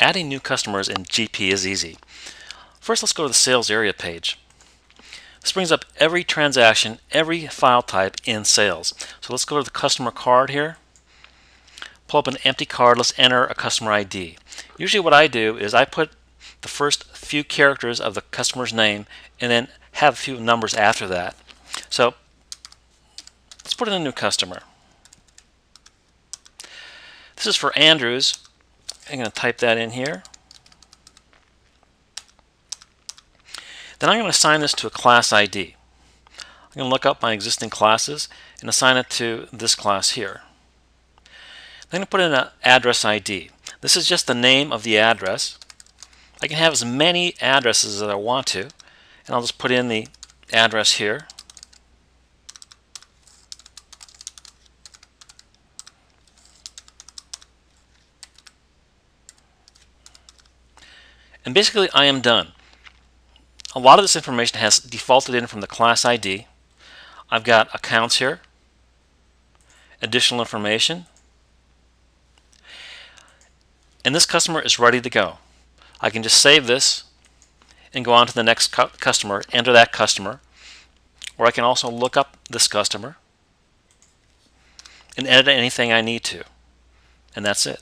Adding new customers in GP is easy. First, let's go to the sales area page. This brings up every transaction, every file type in sales. So let's go to the customer card here. Pull up an empty card. Let's enter a customer ID. Usually what I do is I put the first few characters of the customer's name and then have a few numbers after that. So let's put in a new customer. This is for Andrews. I'm going to type that in here. Then I'm going to assign this to a class ID. I'm going to look up my existing classes and assign it to this class here. Then I'm going to put in an address ID. This is just the name of the address. I can have as many addresses as I want to, and I'll just put in the address here. And basically I am done. A lot of this information has defaulted in from the class ID. I've got accounts here, additional information, and this customer is ready to go. I can just save this and go on to the next customer, enter that customer, or I can also look up this customer and edit anything I need to, and that's it.